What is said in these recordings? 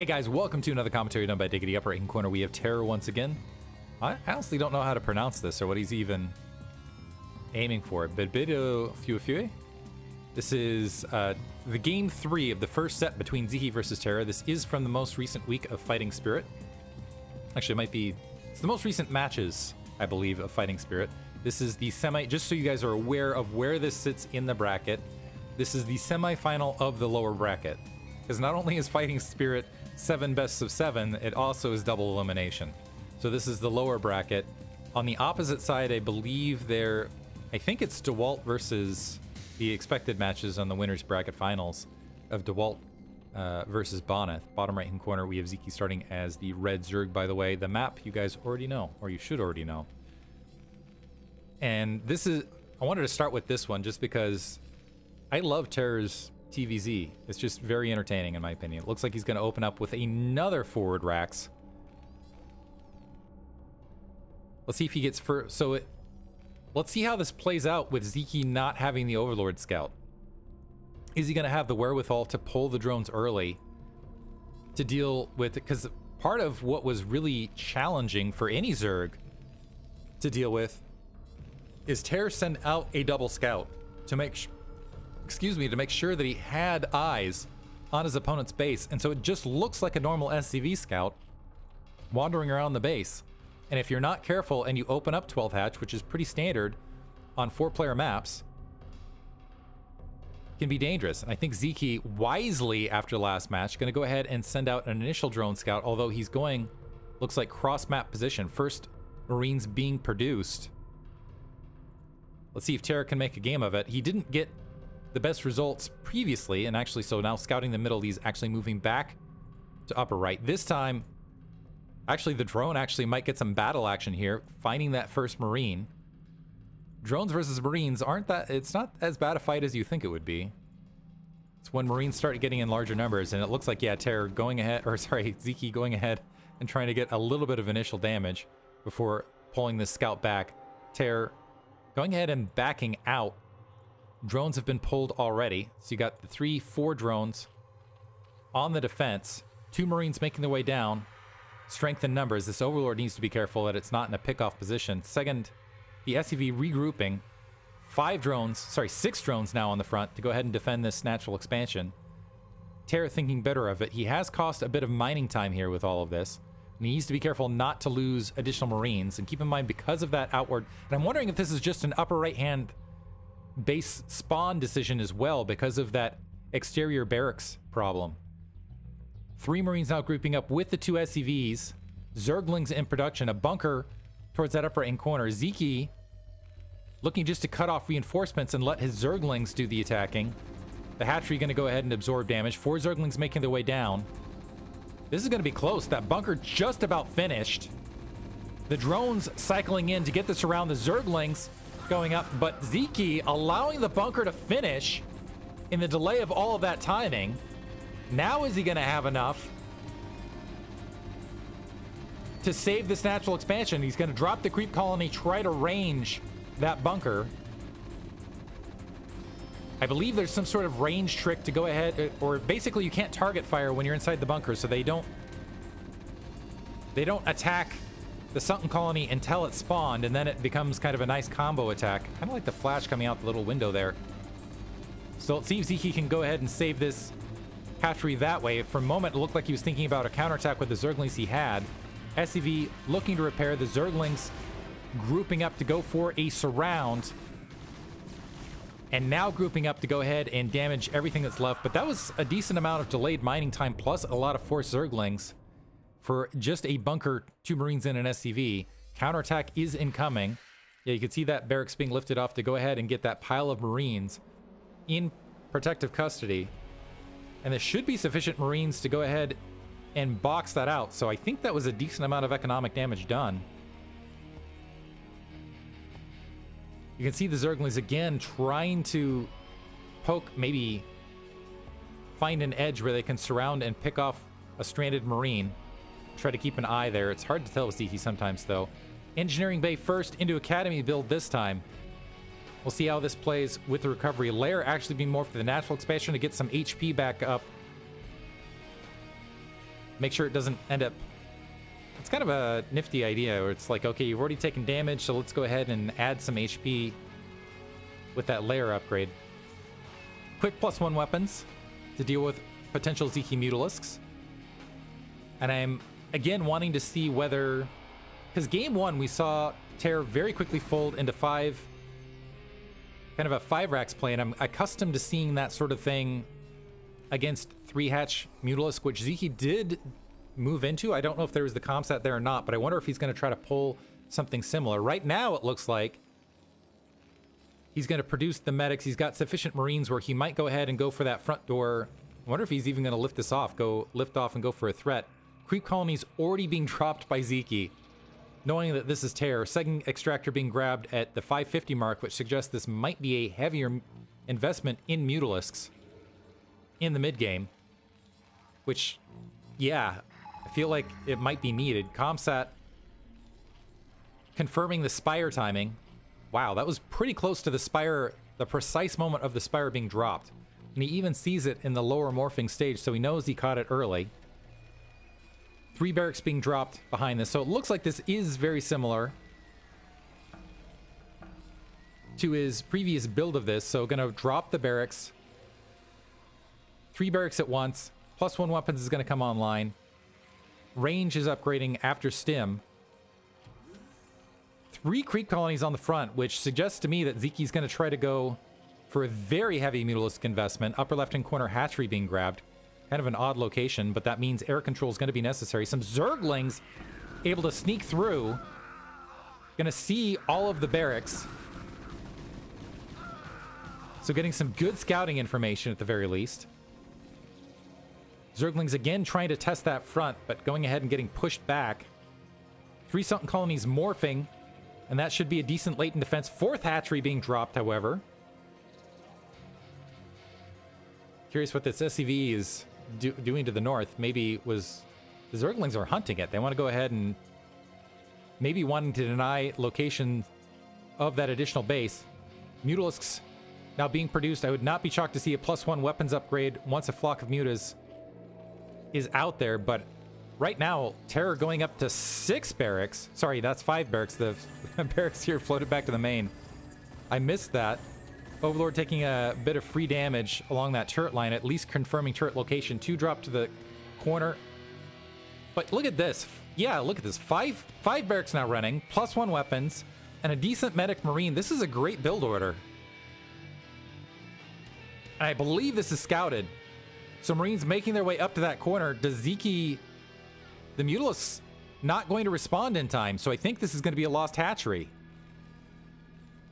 Hey guys, welcome to another commentary done by Diggity Up. Right corner, we have Terror once again. I honestly don't know how to pronounce this or what he's even aiming for. Bedbido Fuefue. This is the game 3 of the first set between Sziky versus Terror. This is from the most recent week of Fighting Spirit. Actually, it might be... it's the most recent matches, I believe, of Fighting Spirit. This is the semi... just so you guys are aware of where this sits in the bracket, this is the semi-final of the lower bracket. Because not only is Fighting Spirit 7 bests of 7, it also is double elimination. So this is the lower bracket. On the opposite side, I believe there, I think it's DeWalt versus the expected matches on the winners bracket finals of DeWalt versus Bonneth. Bottom right hand corner, we have Sziky starting as the red Zerg, by the way. The map you guys already know, or you should already know. And this is, I wanted to start with this one just because I love Terror's TVZ. It's just very entertaining in my opinion. It looks like he's going to open up with another forward racks. Let's see if he gets first. So let's see how this plays out with Sziky not having the Overlord Scout. Is he going to have the wherewithal to pull the drones early to deal with it? Because part of what was really challenging for any Zerg to deal with is Terror send out a double scout to make sure to make sure that he had eyes on his opponent's base. And so it just looks like a normal SCV scout wandering around the base. And if you're not careful and you open up 12 hatch, which is pretty standard on 4-player maps, it can be dangerous. And I think Sziky, wisely after last match, going to go ahead and send out an initial drone scout, although he's going, looks like cross-map position. First Marines being produced. Let's see if Terror can make a game of it. He didn't get the best results previously, and actually so now scouting the middle, he's actually moving back to upper right. This time, actually the drone actually might get some battle action here, finding that first Marine. Drones versus Marines aren't that, it's not as bad a fight as you think it would be. It's when Marines start getting in larger numbers, and it looks like, yeah, Terror going ahead, or sorry, Sziky going ahead and trying to get a little bit of initial damage before pulling this scout back. Terror going ahead and backing out. Drones have been pulled already, so you got the 3-4 drones on the defense. 2 Marines making their way down. Strength in numbers. This Overlord needs to be careful that it's not in a pickoff position. Second, the SCV regrouping. 6 drones now on the front to go ahead and defend this natural expansion. Terror thinking better of it. He has cost a bit of mining time here with all of this. And he needs to be careful not to lose additional Marines. And keep in mind, because of that outward... and I'm wondering if this is just an upper right-hand base spawn decision as well because of that exterior barracks problem. 3 Marines now grouping up with the 2 SCVs. Zerglings in production. A bunker towards that upper end corner. Sziky looking just to cut off reinforcements and let his Zerglings do the attacking. The hatchery going to go ahead and absorb damage. 4 Zerglings making their way down. This is going to be close. That bunker just about finished. The drones cycling in to get this around the Zerglings going up, but Sziky allowing the bunker to finish in the delay of all of that timing. Now is he going to have enough to save this natural expansion? He's going to drop the creep colony, try to range that bunker. I believe there's some sort of range trick to go ahead, or basically you can't target fire when you're inside the bunker, so they don't attack the sunken colony until it spawned, and then it becomes kind of a nice combo attack. Kind of like the flash coming out the little window there. So let's see if Sziky can go ahead and save this hatchery that way. For a moment, it looked like he was thinking about a counterattack with the Zerglings he had. SCV looking to repair. The Zerglings grouping up to go for a surround. And now grouping up to go ahead and damage everything that's left. But that was a decent amount of delayed mining time, plus a lot of forced Zerglings. For just a bunker, 2 Marines in an SCV. Counterattack is incoming. Yeah, you can see that barracks being lifted off to go ahead and get that pile of Marines in protective custody. And there should be sufficient Marines to go ahead and box that out. So I think that was a decent amount of economic damage done. You can see the Zerglings again trying to poke, maybe find an edge where they can surround and pick off a stranded Marine. Try to keep an eye there. It's hard to tell with Sziky sometimes, though. Engineering Bay first into Academy build this time. We'll see how this plays with the recovery. Lair actually being morphed to the natural expansion to get some HP back up. Make sure it doesn't end up... It's kind of a nifty idea where it's like, okay, you've already taken damage, so let's go ahead and add some HP with that layer upgrade. Quick +1 weapons to deal with potential Sziky Mutalisks. And I'm, again, wanting to see whether... Because game one, we saw Terror very quickly fold into 5. Kind of a 5-racks play, and I'm accustomed to seeing that sort of thing against 3-hatch Mutalisk, which Sziky did move into. I don't know if there was the comp set there or not, but I wonder if he's going to try to pull something similar. Right now, it looks like he's going to produce the medics. He's got sufficient Marines where he might go ahead and go for that front door. I wonder if he's even going to lift this off, go lift off and go for a threat. Creep colonies already being dropped by Sziky, knowing that this is Terror. Second extractor being grabbed at the 550 mark, which suggests this might be a heavier investment in Mutalisks in the mid-game, which, yeah, I feel like it might be needed. Comsat confirming the Spire timing. Wow, that was pretty close to the Spire, the precise moment of the Spire being dropped. And he even sees it in the lower morphing stage, so he knows he caught it early. 3 barracks being dropped behind this, so it looks like this is very similar to his previous build of this, so gonna drop the barracks. 3 barracks at once, +1 weapons is gonna come online. Range is upgrading after stim. 3 creep colonies on the front, which suggests to me that Sziky's gonna try to go for a very heavy Mutalisk investment. Upper left-hand corner hatchery being grabbed. Kind of an odd location, but that means air control is going to be necessary. Some Zerglings able to sneak through. Going to see all of the barracks. So getting some good scouting information at the very least. Zerglings again trying to test that front, but going ahead and getting pushed back. 3 sunken colonies morphing, and that should be a decent latent defense. 4th hatchery being dropped, however. Curious what this SCV is doing to the north. Maybe was... The Zerglings are hunting it. They want to go ahead and... Maybe wanting to deny location of that additional base. Mutalisks now being produced. I would not be shocked to see a +1 weapons upgrade once a flock of mutas is out there, but right now, Terror going up to 6 barracks. Sorry, that's 5 barracks. The barracks here floated back to the main. I missed that. Overlord taking a bit of free damage along that turret line, at least confirming turret location. 2 drop to the corner. But look at this. Yeah, look at this. Five barracks now running, +1 weapons, and a decent medic marine. This is a great build order. I believe this is scouted. So Marines making their way up to that corner. Does Sziky, the Mutalisks, not going to respond in time. So I think this is going to be a lost hatchery.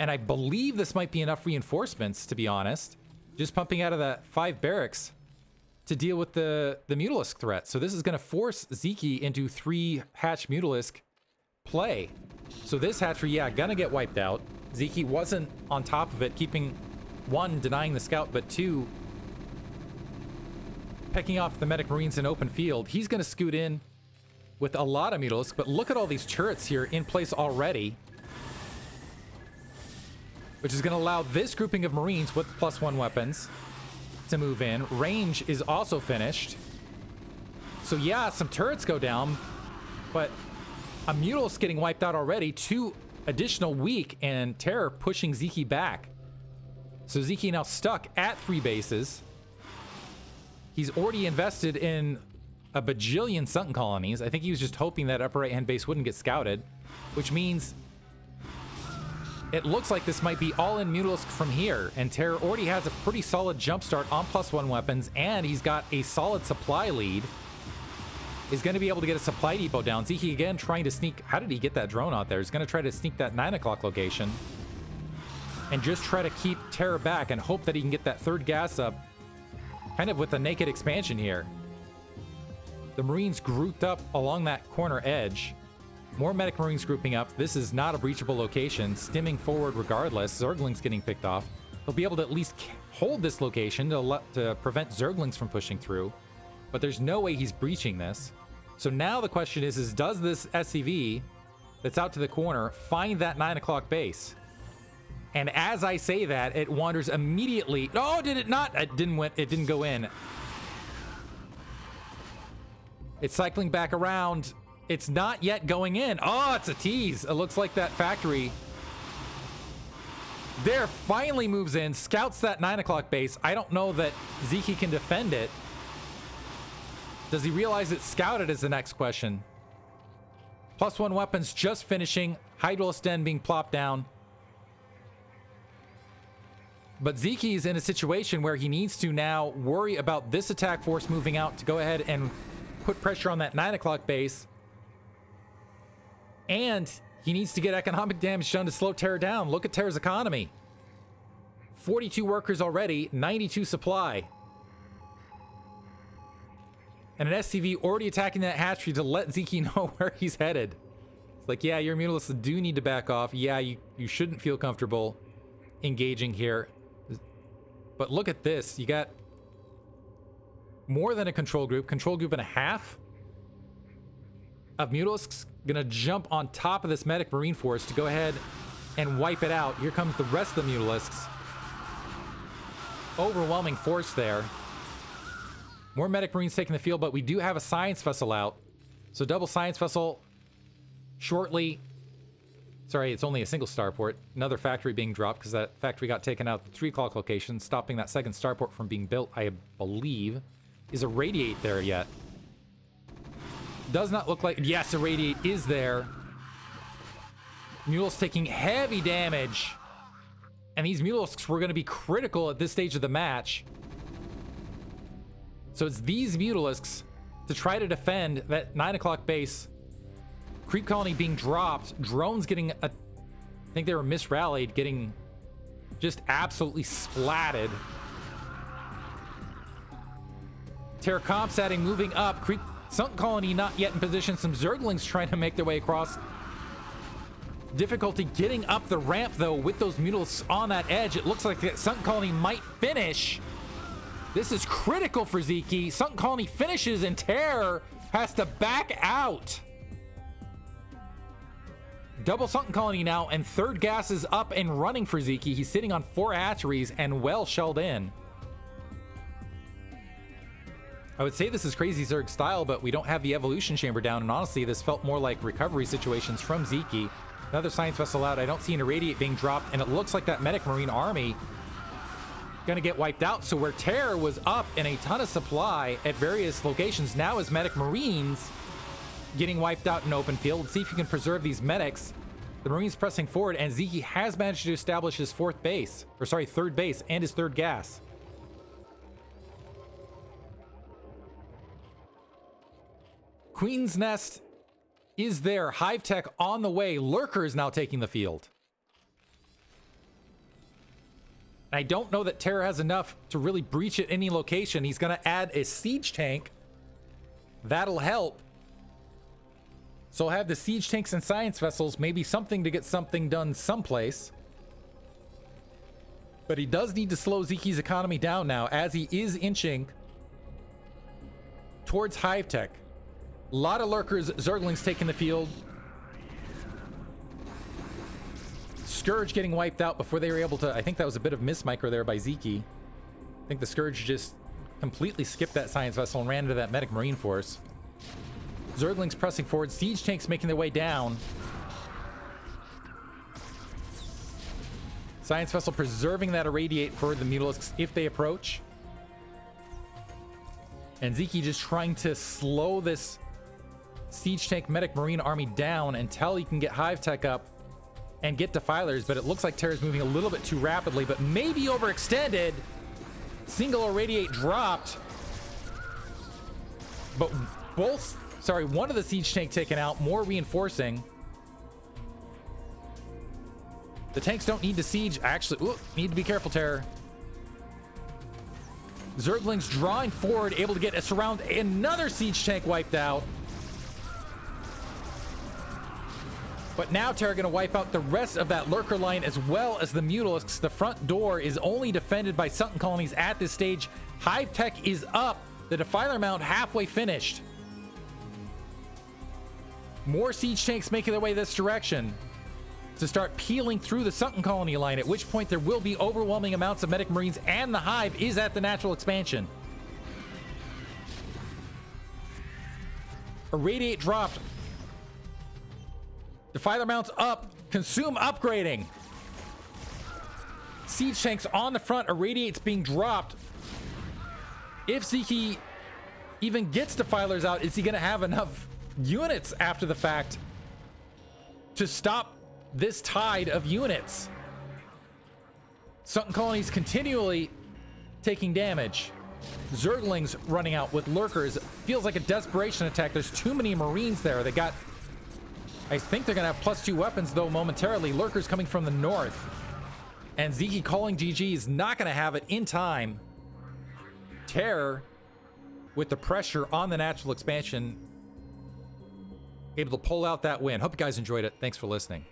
And I believe this might be enough reinforcements, to be honest. Just pumping out of that 5 barracks to deal with the Mutalisk threat. So this is going to force Sziky into 3-hatch Mutalisk play. So this hatchery, yeah, going to get wiped out. Sziky wasn't on top of it, keeping, 1, denying the scout, but 2, pecking off the medic marines in open field. He's going to scoot in with a lot of Mutalisks, but look at all these turrets here in place already, which is going to allow this grouping of Marines with +1 weapons to move in. Range is also finished. So yeah, some turrets go down, but a Mutalisk getting wiped out already. 2 additional weak, and Terror pushing Sziky back. So Sziky now stuck at 3 bases. He's already invested in a bajillion sunken colonies. I think he was just hoping that upper right-hand base wouldn't get scouted, which means... It looks like this might be all in Mutalisk from here, and Terror already has a pretty solid jumpstart on +1 weapons, and he's got a solid supply lead. He's going to be able to get a supply depot down. Sziky again trying to sneak... How did he get that drone out there? He's going to try to sneak that 9 o'clock location and just try to keep Terror back and hope that he can get that 3rd gas up kind of with the naked expansion here. The Marines grouped up along that corner edge. More medic marines grouping up. This is not a breachable location. Stimming forward regardless. Zerglings getting picked off. They'll be able to at least hold this location to prevent Zerglings from pushing through. But there's no way he's breaching this. So now the question is does this SCV that's out to the corner find that 9 o'clock base? And as I say that, it wanders immediately. Oh, did it not? It didn't go in. It's cycling back around. It's not yet going in. Oh, it's a tease. It looks like that factory there finally moves in, scouts that 9 o'clock base. I don't know that Sziky can defend it. Does he realize it's scouted is the next question. +1 weapons just finishing. Hydralisk Den being plopped down. But Sziky is in a situation where he needs to now worry about this attack force moving out to go ahead and put pressure on that 9 o'clock base. And he needs to get economic damage done to slow Terror down. Look at Terror's economy. 42 workers already, 92 supply. And an SCV already attacking that hatchery to let Sziky know where he's headed. It's like, yeah, your Mutalists do need to back off. Yeah, you shouldn't feel comfortable engaging here. But look at this. You got more than a control group and a half of Mutalisks gonna jump on top of this Medic Marine Force to go ahead and wipe it out. Here comes the rest of the Mutalisks. Overwhelming force there. More Medic Marines taking the field, but we do have a Science Vessel out. So double Science Vessel shortly. Sorry, it's only a single starport. Another factory being dropped because that factory got taken out at the 3 o'clock location, stopping that second starport from being built, I believe. Is Irradiate there yet? Does not look like... Yes, Irradiate is there. Mules taking heavy damage. And these Mules were going to be critical at this stage of the match. So it's these Mutalisks to try to defend that 9 o'clock base. Creep Colony being dropped. Drones getting... I think they were misrallied, getting just absolutely splatted. Terror Comsatting moving up. Creep Sunk Colony not yet in position. Some Zerglings trying to make their way across. Difficulty getting up the ramp, though, with those Mutalisks on that edge. It looks like that Sunk Colony might finish. This is critical for Sziky. Sunk Colony finishes and Terror has to back out. Double Sunk Colony now, and third gas is up and running for Sziky. He's sitting on 4 hatcheries and well shelled in. I would say this is crazy Zerg style, but we don't have the evolution chamber down, and honestly, this felt more like recovery situations from Sziky. Another Science Vessel out. I don't see an Irradiate being dropped, and it looks like that Medic Marine Army gonna get wiped out. So where Terror was up in a ton of supply at various locations, now is Medic Marines getting wiped out in open field. See if you can preserve these medics. The Marines pressing forward, and Sziky has managed to establish his third base and his third gas. Queen's Nest is there. Hive Tech on the way. Lurker is now taking the field. I don't know that Terror has enough to really breach at any location. He's going to add a siege tank. That'll help. So I'll have the siege tanks and science vessels. Maybe something to get something done someplace. But he does need to slow Sziky's economy down now, as he is inching towards Hive Tech. A lot of Lurkers, Zerglings taking the field. Scourge getting wiped out before they were able to... I think that was a bit of mismicro there by Sziky. I think the Scourge just completely skipped that Science Vessel and ran into that Medic Marine Force. Zerglings pressing forward. Siege Tanks making their way down. Science Vessel preserving that Irradiate for the Mutalisks if they approach. And Sziky just trying to slow this Siege Tank Medic Marine Army down until he can get Hive Tech up and get Defilers, but it looks like Terror's moving a little bit too rapidly, but maybe overextended. Single Irradiate dropped. But one of the Siege Tank taken out, more reinforcing. The tanks don't need to siege, actually. Ooh, need to be careful, Terror. Zerglings drawing forward, able to get a surround. Another siege tank wiped out. But now Terror going to wipe out the rest of that lurker line as well as the Mutalisks. The front door is only defended by Sunken Colonies at this stage. Hive Tech is up. The Defiler Mount halfway finished. More siege tanks making their way this direction to start peeling through the Sunken Colony line, at which point there will be overwhelming amounts of Medic Marines, and the Hive is at the natural expansion. Irradiate dropped. Defiler mounts up. Consume upgrading. Siege tanks on the front. Irradiate's being dropped. If Sziky even gets Defilers out, is he going to have enough units after the fact to stop this tide of units? Sunken Colonies continually taking damage. Zerglings running out with Lurkers. Feels like a desperation attack. There's too many Marines there. They got... I think they're going to have +2 weapons, though, momentarily. Lurkers coming from the north. And Sziky calling GG is not going to have it in time. Terror, with the pressure on the natural expansion, able to pull out that win. Hope you guys enjoyed it. Thanks for listening.